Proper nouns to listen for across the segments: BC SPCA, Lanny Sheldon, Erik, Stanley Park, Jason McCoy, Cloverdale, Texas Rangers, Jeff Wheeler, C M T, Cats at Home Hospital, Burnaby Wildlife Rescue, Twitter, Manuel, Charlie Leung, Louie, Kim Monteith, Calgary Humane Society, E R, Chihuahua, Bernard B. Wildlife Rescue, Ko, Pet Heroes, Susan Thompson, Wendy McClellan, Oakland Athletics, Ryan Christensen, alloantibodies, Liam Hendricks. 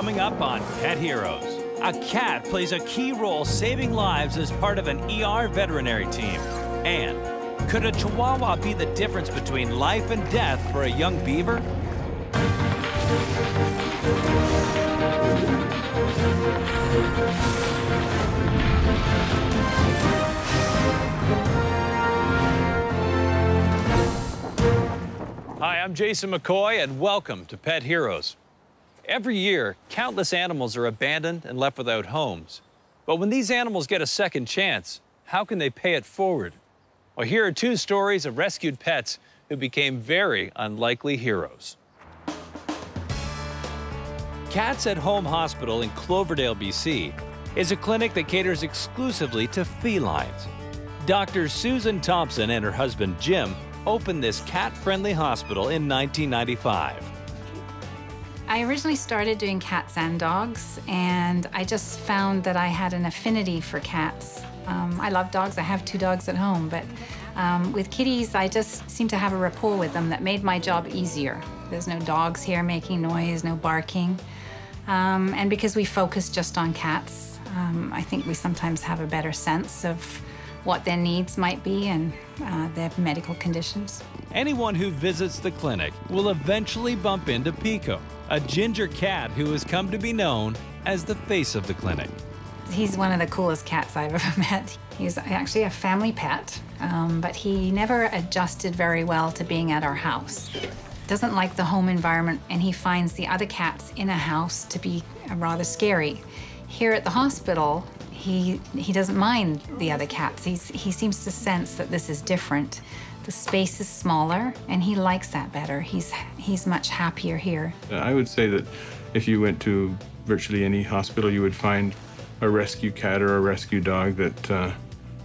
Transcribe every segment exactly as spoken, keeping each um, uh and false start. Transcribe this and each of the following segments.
Coming up on Pet Heroes, a cat plays a key role saving lives as part of an E R veterinary team. And could a Chihuahua be the difference between life and death for a young beaver? Hi, I'm Jason McCoy, and welcome to Pet Heroes. Every year, countless animals are abandoned and left without homes. But when these animals get a second chance, how can they pay it forward? Well, here are two stories of rescued pets who became very unlikely heroes. Cats at Home Hospital in Cloverdale, B C is a clinic that caters exclusively to felines. Doctor Susan Thompson and her husband, Jim, opened this cat-friendly hospital in nineteen ninety-five. I originally started doing cats and dogs, and I just found that I had an affinity for cats. Um, I love dogs. I have two dogs at home, but um, with kitties, I just seem to have a rapport with them that made my job easier. There's no dogs here making noise, no barking. Um, and because we focus just on cats, um, I think we sometimes have a better sense of what their needs might be and uh, their medical conditions. Anyone who visits the clinic will eventually bump into Pico, a ginger cat who has come to be known as the face of the clinic. He's one of the coolest cats I've ever met. He's actually a family pet, um, but he never adjusted very well to being at our house. Doesn't like the home environment, and he finds the other cats in a house to be rather scary. Here at the hospital, he, he doesn't mind the other cats. He's, he seems to sense that this is different. The space is smaller, and he likes that better. He's, he's much happier here. I would say that if you went to virtually any hospital, you would find a rescue cat or a rescue dog that uh,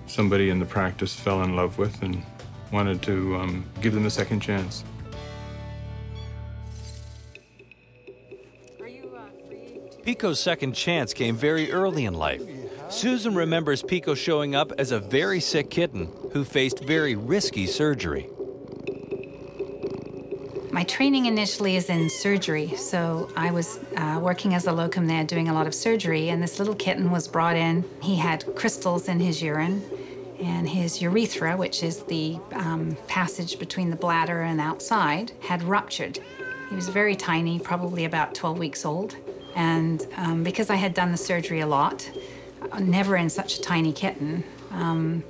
somebody in the practice fell in love with and wanted to um, give them a second chance. Are you, uh, free to... Pico's second chance came very early in life. Susan remembers Pico showing up as a very sick kitten who faced very risky surgery. My training initially is in surgery, so I was uh, working as a locum there doing a lot of surgery, and this little kitten was brought in. He had crystals in his urine, and his urethra, which is the um, passage between the bladder and outside, had ruptured. He was very tiny, probably about twelve weeks old, and um, because I had done the surgery a lot, never in such a tiny kitten. Um,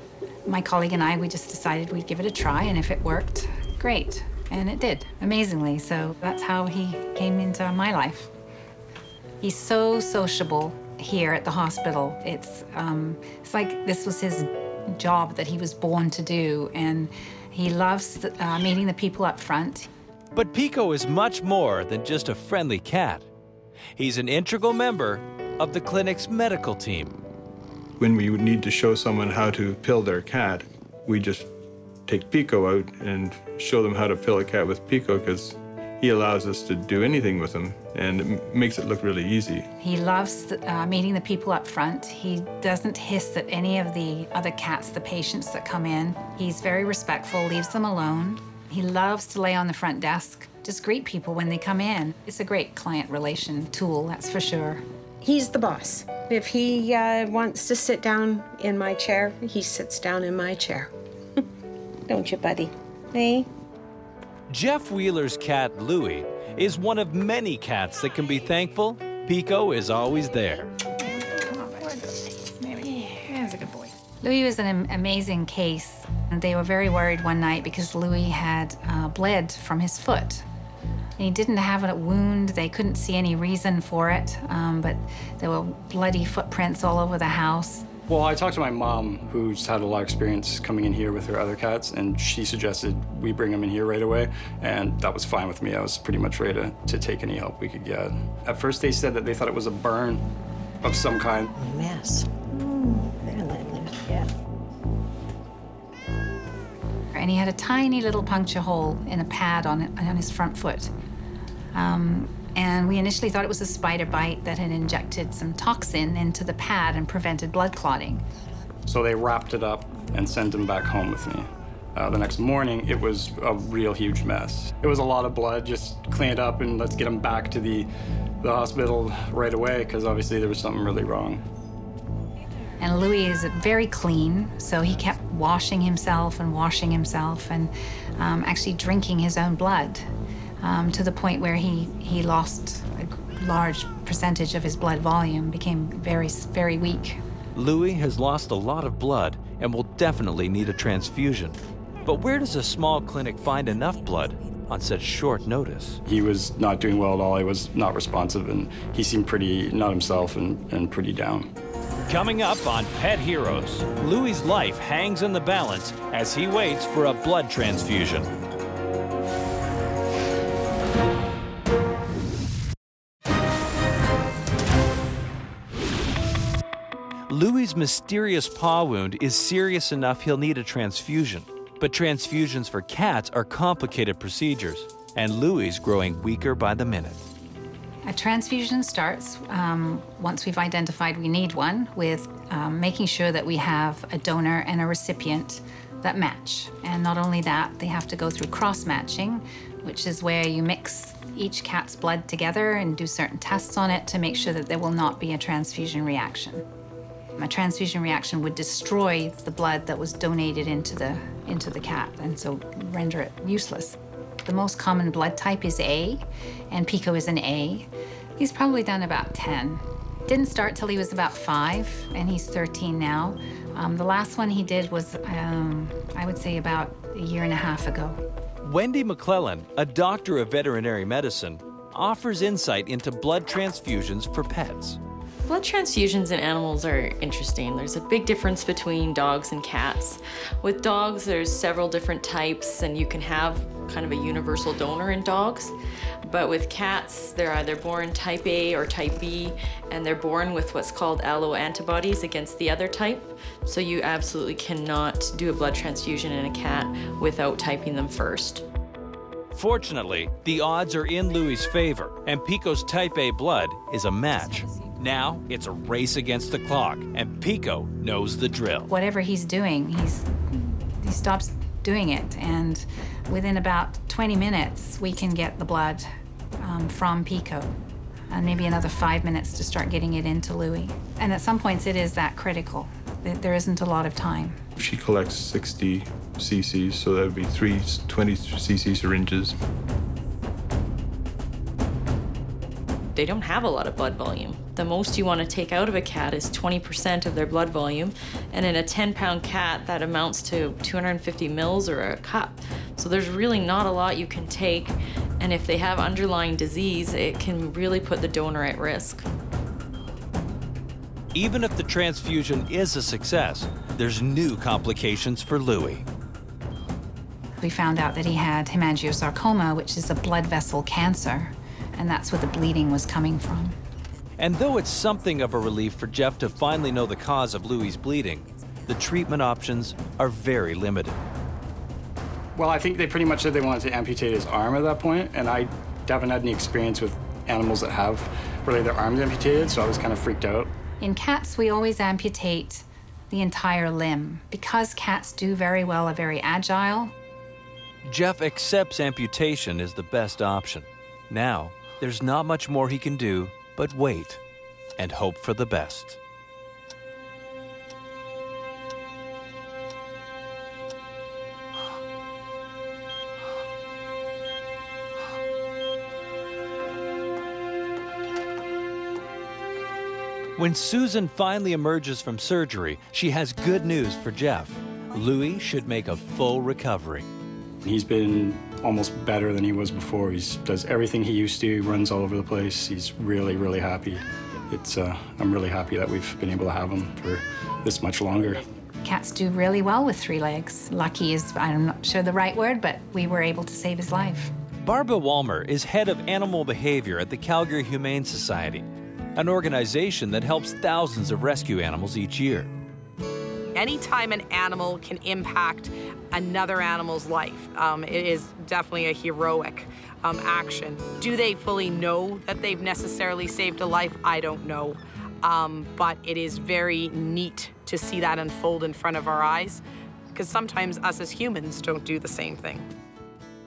my colleague and I, we just decided we'd give it a try, and if it worked, great. And it did, amazingly. So that's how he came into my life. He's so sociable here at the hospital. It's, um, it's like this was his job that he was born to do, and he loves uh, meeting the people up front. But Pico is much more than just a friendly cat. He's an integral member of the clinic's medical team. When we would need to show someone how to pill their cat, we just take Pico out and show them how to pill a cat with Pico, because he allows us to do anything with him, and it makes it look really easy. He loves uh, meeting the people up front. He doesn't hiss at any of the other cats, the patients that come in. He's very respectful, leaves them alone. He loves to lay on the front desk, just greet people when they come in. It's a great client relation tool, that's for sure. He's the boss. If he uh, wants to sit down in my chair, he sits down in my chair. Don't you, buddy? Eh? Jeff Wheeler's cat, Louie, is one of many cats that can be thankful Pico is always there. Come on, buddy. There we go. That's a good boy. Louie was an amazing case, and they were very worried one night because Louie had uh, bled from his foot. He didn't have a wound. They couldn't see any reason for it, um, but there were bloody footprints all over the house. Well, I talked to my mom, who's had a lot of experience coming in here with her other cats, and she suggested we bring them in here right away, and that was fine with me. I was pretty much ready to, to take any help we could get. At first, they said that they thought it was a burn of some kind. A mess. Mm, they're letting loose, yeah. And he had a tiny little puncture hole in a pad on, on his front foot. Um, and we initially thought it was a spider bite that had injected some toxin into the pad and prevented blood clotting. So they wrapped it up and sent him back home with me. Uh, the next morning, it was a real huge mess. It was a lot of blood, just clean it up and let's get them back to the, the hospital right away, because obviously there was something really wrong. And Louie is very clean, so he kept washing himself and washing himself and um, actually drinking his own blood um, to the point where he, he lost a large percentage of his blood volume, became very, very weak. Louie has lost a lot of blood and will definitely need a transfusion. But where does a small clinic find enough blood on such short notice? He was not doing well at all. He was not responsive, and he seemed pretty not himself and, and pretty down. Coming up on Pet Heroes, Louie's life hangs in the balance as he waits for a blood transfusion. Louie's mysterious paw wound is serious enough he'll need a transfusion. But transfusions for cats are complicated procedures, and Louie's growing weaker by the minute. A transfusion starts um, once we've identified we need one, with um, making sure that we have a donor and a recipient that match. And not only that, they have to go through cross-matching, which is where you mix each cat's blood together and do certain tests on it to make sure that there will not be a transfusion reaction. A transfusion reaction would destroy the blood that was donated into the, into the cat, and so render it useless. The most common blood type is A, and Pico is an A. He's probably done about ten. Didn't start till he was about five, and he's thirteen now. Um, the last one he did was, um, I would say, about a year and a half ago. Wendy McClellan, a doctor of veterinary medicine, offers insight into blood transfusions for pets. Blood transfusions in animals are interesting. There's a big difference between dogs and cats. With dogs, there's several different types, and you can have kind of a universal donor in dogs. But with cats, they're either born type A or type B, and they're born with what's called alloantibodies against the other type. So you absolutely cannot do a blood transfusion in a cat without typing them first. Fortunately, the odds are in Louie's favor, and Pico's type A blood is a match. Now, it's a race against the clock, and Pico knows the drill. Whatever he's doing, he's, he stops doing it, and within about twenty minutes, we can get the blood um, from Pico, and maybe another five minutes to start getting it into Louie. And at some points, it is that critical. There isn't a lot of time. She collects sixty c c's, so that would be three twenty c c syringes. They don't have a lot of blood volume. The most you want to take out of a cat is twenty percent of their blood volume, and in a ten pound cat, that amounts to two hundred fifty mils or a cup. So there's really not a lot you can take, and if they have underlying disease, it can really put the donor at risk. Even if the transfusion is a success, there's new complications for Louie. We found out that he had hemangiosarcoma, which is a blood vessel cancer, and that's where the bleeding was coming from. And though it's something of a relief for Jeff to finally know the cause of Louie's bleeding, the treatment options are very limited. Well, I think they pretty much said they wanted to amputate his arm at that point, and I haven't had any experience with animals that have really their arms amputated, so I was kind of freaked out. In cats, we always amputate the entire limb. Because cats do very well, are very agile. Jeff accepts amputation is the best option. Now, there's not much more he can do but wait and hope for the best. When Susan finally emerges from surgery, she has good news for Jeff. Louie should make a full recovery. He's been almost better than he was before. He does everything he used to, he runs all over the place. He's really, really happy. It's, uh, I'm really happy that we've been able to have him for this much longer. Cats do really well with three legs. Lucky is, I'm not sure the right word, but we were able to save his life. Barbara Walmer is head of animal behavior at the Calgary Humane Society, an organization that helps thousands of rescue animals each year. Anytime an animal can impact another animal's life, um, it is definitely a heroic um, action. Do they fully know that they've necessarily saved a life? I don't know. Um, but it is very neat to see that unfold in front of our eyes. because sometimes us as humans don't do the same thing.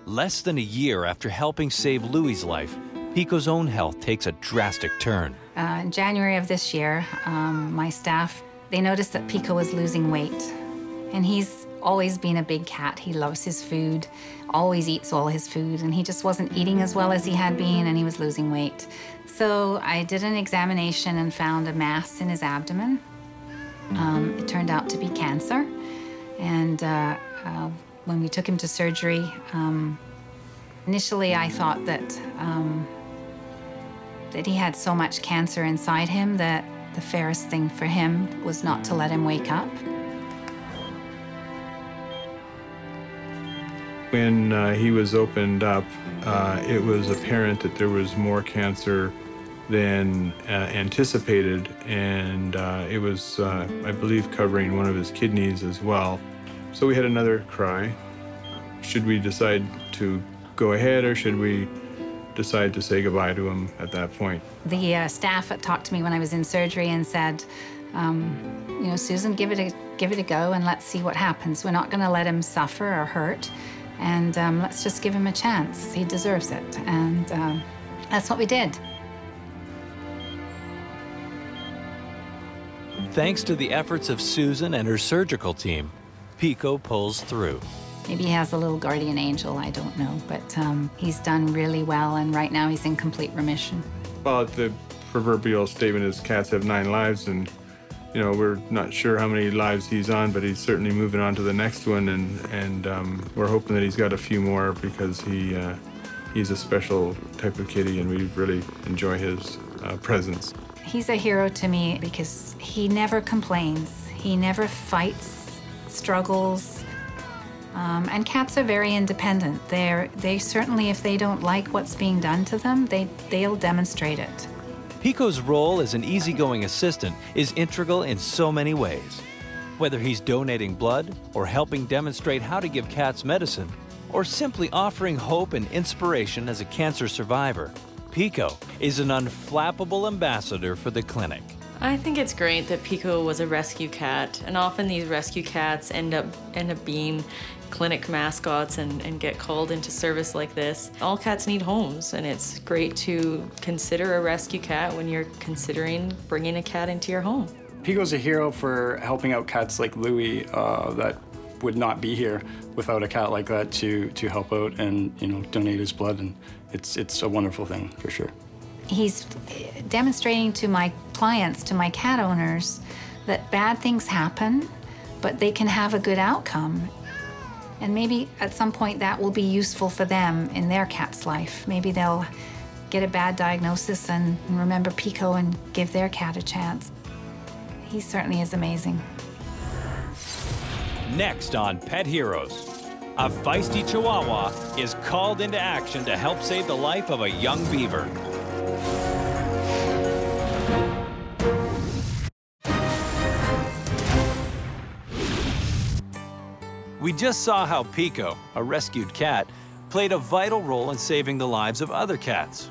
Less than a year after helping save Louie's life, Pico's own health takes a drastic turn. Uh, in January of this year, um, my staff, they noticed that Pico was losing weight. And he's always been a big cat. He loves his food, always eats all his food, and he just wasn't eating as well as he had been, and he was losing weight. So I did an examination and found a mass in his abdomen. Um, it turned out to be cancer. And uh, uh, when we took him to surgery, um, initially I thought that um, that he had so much cancer inside him that the fairest thing for him was not to let him wake up. When uh, he was opened up, uh, it was apparent that there was more cancer than uh, anticipated, and uh, it was, uh, I believe, covering one of his kidneys as well. So we had another cry. Should we decide to go ahead, or should we decide to say goodbye to him at that point? The uh, staff talked to me when I was in surgery and said, um, you know, Susan, give it a give it a go, and let's see what happens. We're not going to let him suffer or hurt. And um, let's just give him a chance. He deserves it. And um, that's what we did. Thanks to the efforts of Susan and her surgical team, Pico pulls through. Maybe he has a little guardian angel, I don't know. But um, he's done really well, and right now he's in complete remission. Well, the proverbial statement is cats have nine lives, and you know, we're not sure how many lives he's on, but he's certainly moving on to the next one, and, and um, we're hoping that he's got a few more, because he, uh, he's a special type of kitty, and we really enjoy his uh, presence. He's a hero to me because he never complains. He never fights, struggles. Um, and cats are very independent. They're, they certainly, if they don't like what's being done to them, they, they'll demonstrate it. Pico's role as an easygoing assistant is integral in so many ways. Whether he's donating blood, or helping demonstrate how to give cats medicine, or simply offering hope and inspiration as a cancer survivor, Pico is an unflappable ambassador for the clinic. I think it's great that Pico was a rescue cat, and often these rescue cats end up, end up being clinic mascots and, and get called into service like this. All cats need homes, and it's great to consider a rescue cat when you're considering bringing a cat into your home. Pico's a hero for helping out cats like Louie uh, that would not be here without a cat like that to, to help out and, you know, donate his blood, and it's, it's a wonderful thing, for sure. He's demonstrating to my clients, to my cat owners, that bad things happen, but they can have a good outcome. And maybe at some point that will be useful for them in their cat's life. Maybe they'll get a bad diagnosis and remember Pico and give their cat a chance. He certainly is amazing. Next on Pet Heroes, a feisty Chihuahua is called into action to help save the life of a young beaver. We just saw how Pico, a rescued cat, played a vital role in saving the lives of other cats.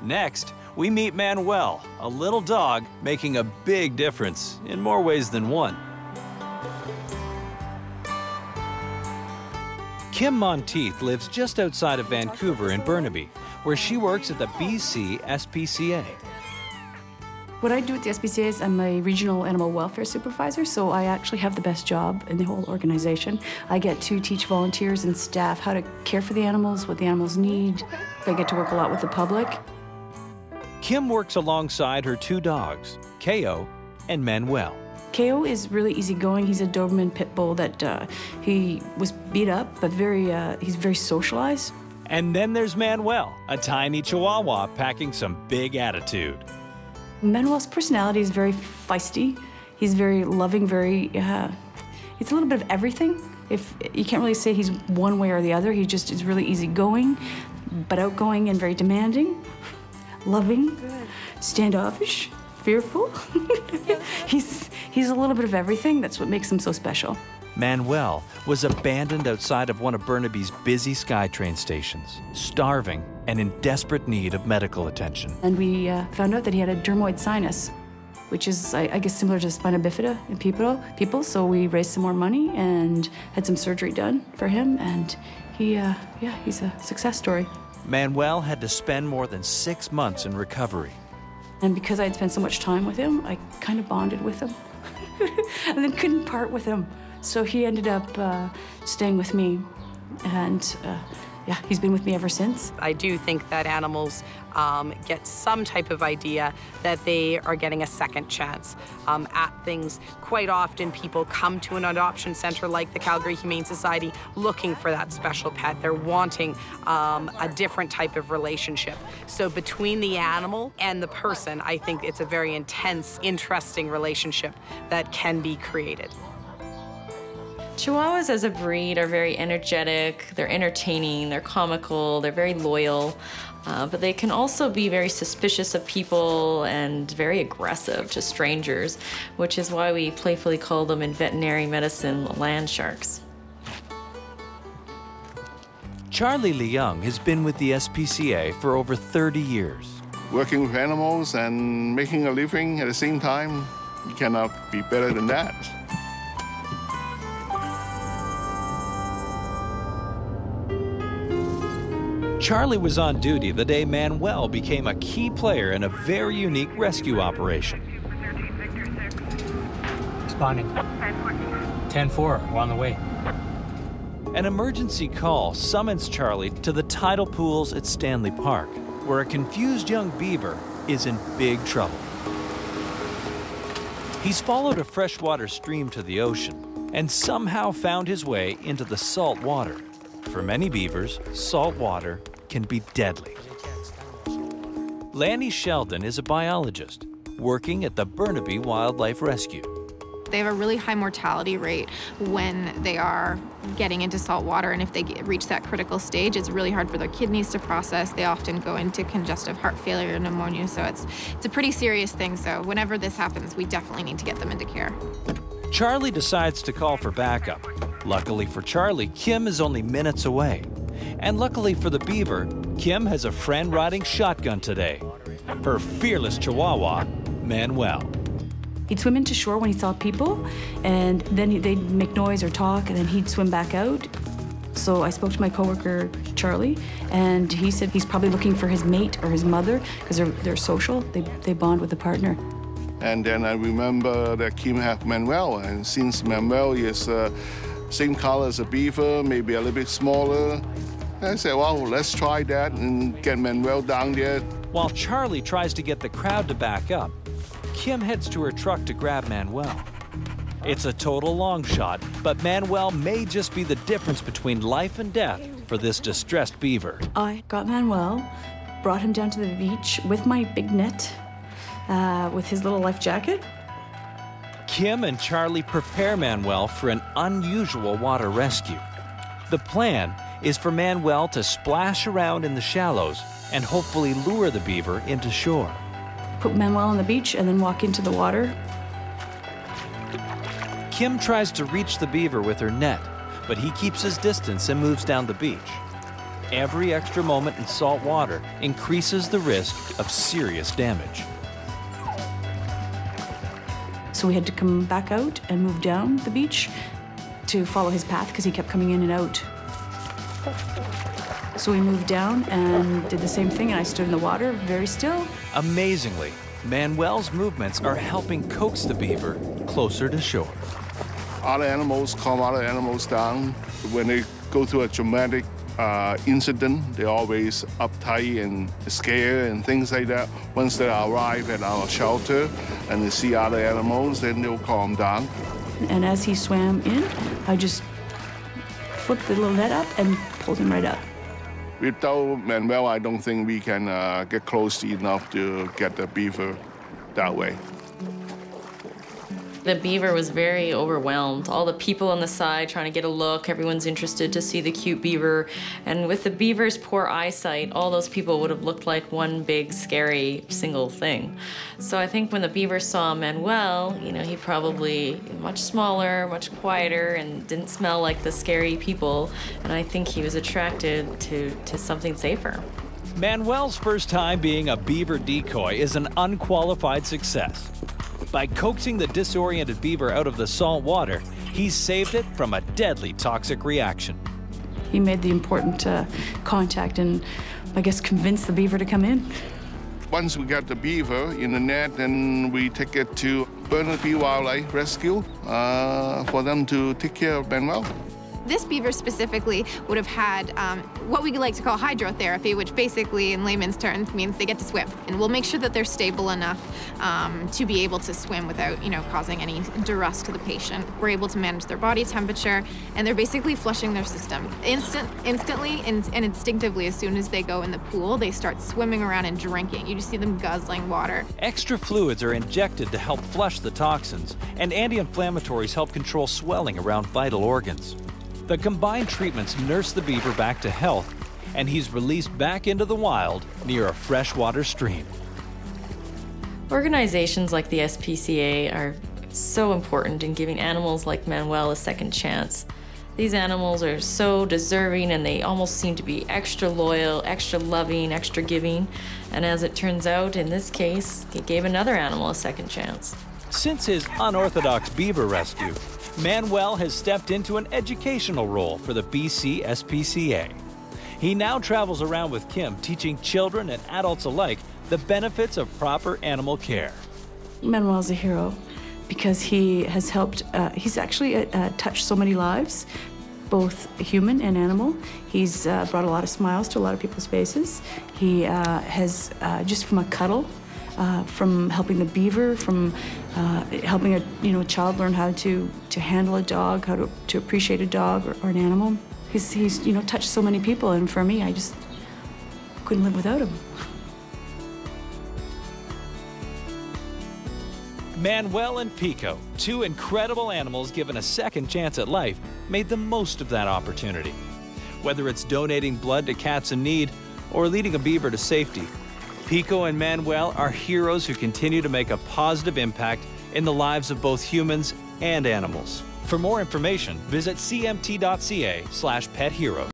Next, we meet Manuel, a little dog making a big difference in more ways than one. Kim Monteith lives just outside of Vancouver in Burnaby, where she works at the B C S P C A. What I do at the S P C A is I'm a regional animal welfare supervisor, so I actually have the best job in the whole organization. I get to teach volunteers and staff how to care for the animals, what the animals need. I get to work a lot with the public. Kim works alongside her two dogs, Ko and Manuel. Ko is really easygoing. He's a Doberman pit bull that uh, he was beat up, but very uh, he's very socialized. And then there's Manuel, a tiny Chihuahua packing some big attitude. Manuel's personality is very feisty. He's very loving, very, uh, it's a little bit of everything. If you can't really say he's one way or the other. He just is really easygoing, but outgoing and very demanding, loving, standoffish, fearful. he's, he's a little bit of everything. That's what makes him so special. Manuel was abandoned outside of one of Burnaby's busy SkyTrain stations, starving and in desperate need of medical attention. And we uh, found out that he had a dermoid sinus. which is, I, I guess, similar to spina bifida in people, people. So we raised some more money and had some surgery done for him, and he, uh, yeah, he's a success story. Manuel had to spend more than six months in recovery. And because I had spent so much time with him, I kind of bonded with him and then couldn't part with him. So he ended up uh, staying with me, and uh, yeah, he's been with me ever since. I do think that animals um, get some type of idea that they are getting a second chance um, at things. Quite often, people come to an adoption center like the Calgary Humane Society looking for that special pet. They're wanting um, a different type of relationship. So between the animal and the person, I think it's a very intense, interesting relationship that can be created. Chihuahuas as a breed are very energetic, they're entertaining, they're comical, they're very loyal, uh, but they can also be very suspicious of people and very aggressive to strangers, which is why we playfully call them in veterinary medicine land sharks. Charlie Leung has been with the S P C A for over thirty years. Working with animals and making a living at the same time, you cannot be better than that. Charlie was on duty the day Manuel became a key player in a very unique rescue operation. Responding. ten four, we're on the way. An emergency call summons Charlie to the tidal pools at Stanley Park, where a confused young beaver is in big trouble. He's followed a freshwater stream to the ocean and somehow found his way into the salt water. For many beavers, salt water can be deadly. Lanny Sheldon is a biologist working at the Burnaby Wildlife Rescue. They have a really high mortality rate when they are getting into salt water, and if they get, reach that critical stage, it's really hard for their kidneys to process. They often go into congestive heart failure and pneumonia, so it's, it's a pretty serious thing. So whenever this happens, we definitely need to get them into care. Charlie decides to call for backup. Luckily for Charlie, Kim is only minutes away. And luckily for the beaver, Kim has a friend riding shotgun today. Her fearless Chihuahua, Manuel. He'd swim into shore when he saw people, and then they'd make noise or talk, and then he'd swim back out. So I spoke to my coworker, Charlie, and he said he's probably looking for his mate or his mother, because they're, they're social, they, they bond with a partner. And then I remember that Kim had Manuel, and since Manuel is uh, same color as a beaver, maybe a little bit smaller. And I said, well, let's try that and get Manuel down there. While Charlie tries to get the crowd to back up, Kim heads to her truck to grab Manuel. It's a total long shot, but Manuel may just be the difference between life and death for this distressed beaver. I got Manuel, brought him down to the beach with my big net, uh, with his little life jacket. Kim and Charlie prepare Manuel for an unusual water rescue. The plan is for Manuel to splash around in the shallows and hopefully lure the beaver into shore. Put Manuel on the beach and then walk into the water. Kim tries to reach the beaver with her net, but he keeps his distance and moves down the beach. Every extra moment in salt water increases the risk of serious damage. So we had to come back out and move down the beach to follow his path, because he kept coming in and out. So we moved down and did the same thing, and I stood in the water very still. Amazingly, Manuel's movements are helping coax the beaver closer to shore. Other animals calm other animals down. When they go through a traumatic uh, incident, they're always uptight and scared and things like that. Once they arrive at our shelter, and they see other animals, then they'll calm down. And as he swam in, I just flipped the little net up and pulled him right up. Without Manuel, I don't think we can uh, get close enough to get the beaver that way. The beaver was very overwhelmed. All the people on the side trying to get a look, everyone's interested to see the cute beaver. And with the beaver's poor eyesight, all those people would have looked like one big, scary, single thing. So I think when the beaver saw Manuel, you know, he probably much smaller, much quieter, and didn't smell like the scary people. And I think he was attracted to, to something safer. Manuel's first time being a beaver decoy is an unqualified success. By coaxing the disoriented beaver out of the salt water, he saved it from a deadly toxic reaction. He made the important uh, contact and, I guess, convinced the beaver to come in. Once we got the beaver in the net, then we take it to Bernard B. Wildlife Rescue uh, for them to take care of Manuel. This beaver specifically would have had um, what we like to call hydrotherapy, which basically, in layman's terms, means they get to swim. And we'll make sure that they're stable enough um, to be able to swim without, you know, causing any duress to the patient. We're able to manage their body temperature, and they're basically flushing their system. Instant, instantly and, and instinctively, as soon as they go in the pool, they start swimming around and drinking. You just see them guzzling water. Extra fluids are injected to help flush the toxins, and anti-inflammatories help control swelling around vital organs. The combined treatments nurse the beaver back to health, and he's released back into the wild near a freshwater stream. Organizations like the S P C A are so important in giving animals like Manuel a second chance. These animals are so deserving, and they almost seem to be extra loyal, extra loving, extra giving. And as it turns out, in this case, it gave another animal a second chance. Since his unorthodox beaver rescue, Manuel has stepped into an educational role for the B C S P C A. He now travels around with Kim, teaching children and adults alike the benefits of proper animal care. Manuel's a hero because he has helped, uh, he's actually uh, touched so many lives, both human and animal. He's uh, brought a lot of smiles to a lot of people's faces. He uh, has, uh, just from a cuddle, Uh, from helping the beaver, from uh, helping a you know a child learn how to to handle a dog, how to, to appreciate a dog or, or an animal. He's he's you know touched so many people, and for me, I just couldn't live without him. Manuel and Pico, two incredible animals given a second chance at life, made the most of that opportunity. Whether it's donating blood to cats in need or leading a beaver to safety, Pico and Manuel are heroes who continue to make a positive impact in the lives of both humans and animals. For more information, visit c m t dot c a slash pet heroes.